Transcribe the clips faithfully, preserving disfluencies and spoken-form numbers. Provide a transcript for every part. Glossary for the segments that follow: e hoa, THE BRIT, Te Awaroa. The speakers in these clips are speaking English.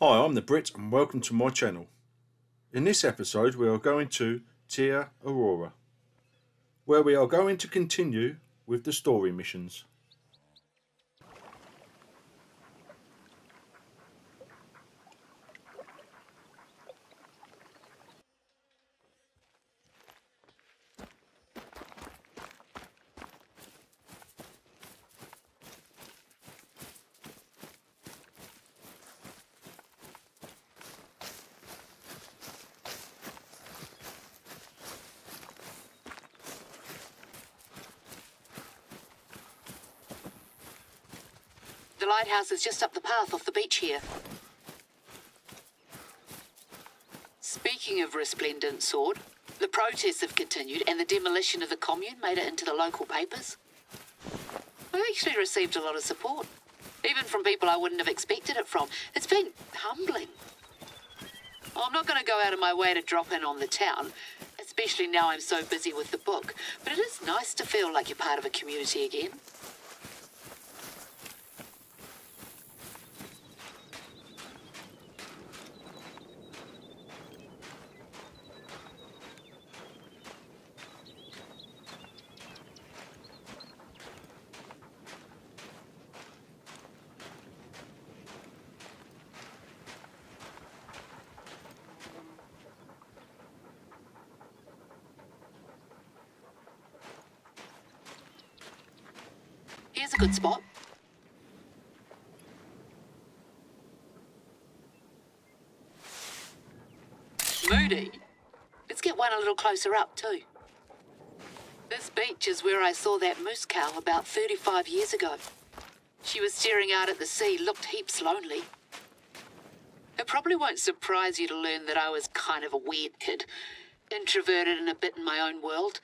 Hi, I'm the Brit and welcome to my channel. In this episode we are going to Te Awaroa, where we are going to continue with the story missions. The lighthouse is just up the path off the beach here. Speaking of resplendent sword, the protests have continued and the demolition of the commune made it into the local papers. I've actually received a lot of support, even from people I wouldn't have expected it from. It's been humbling. I'm not going to go out of my way to drop in on the town, especially now I'm so busy with the book, but it is nice to feel like you're part of a community again. Here's a good spot. Moody. Let's get one a little closer up too. This beach is where I saw that moose cow about thirty-five years ago. She was staring out at the sea, looked heaps lonely. It probably won't surprise you to learn that I was kind of a weird kid, introverted and a bit in my own world.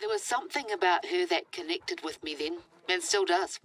There was something about her that connected with me then, and still does.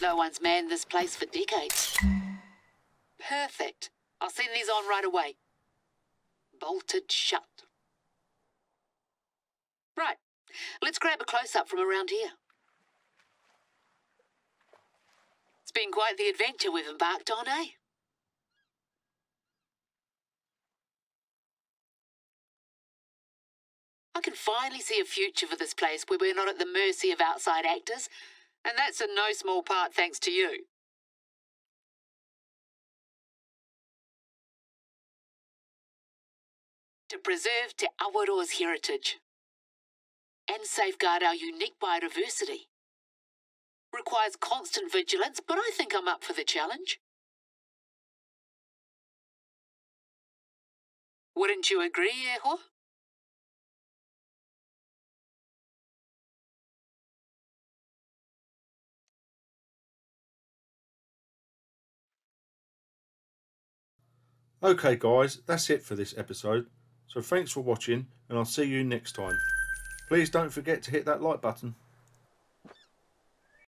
No one's manned this place for decades. Perfect. I'll send these on right away. Bolted shut. Right. Let's grab a close-up from around here. It's been quite the adventure we've embarked on, eh? I can finally see a future for this place where we're not at the mercy of outside actors. And that's in no small part thanks to you. To preserve Te Awaroa's heritage and safeguard our unique biodiversity requires constant vigilance, but I think I'm up for the challenge. Wouldn't you agree, Eho? Okay guys, that's it for this episode, so thanks for watching and I'll see you next time. Please don't forget to hit that like button.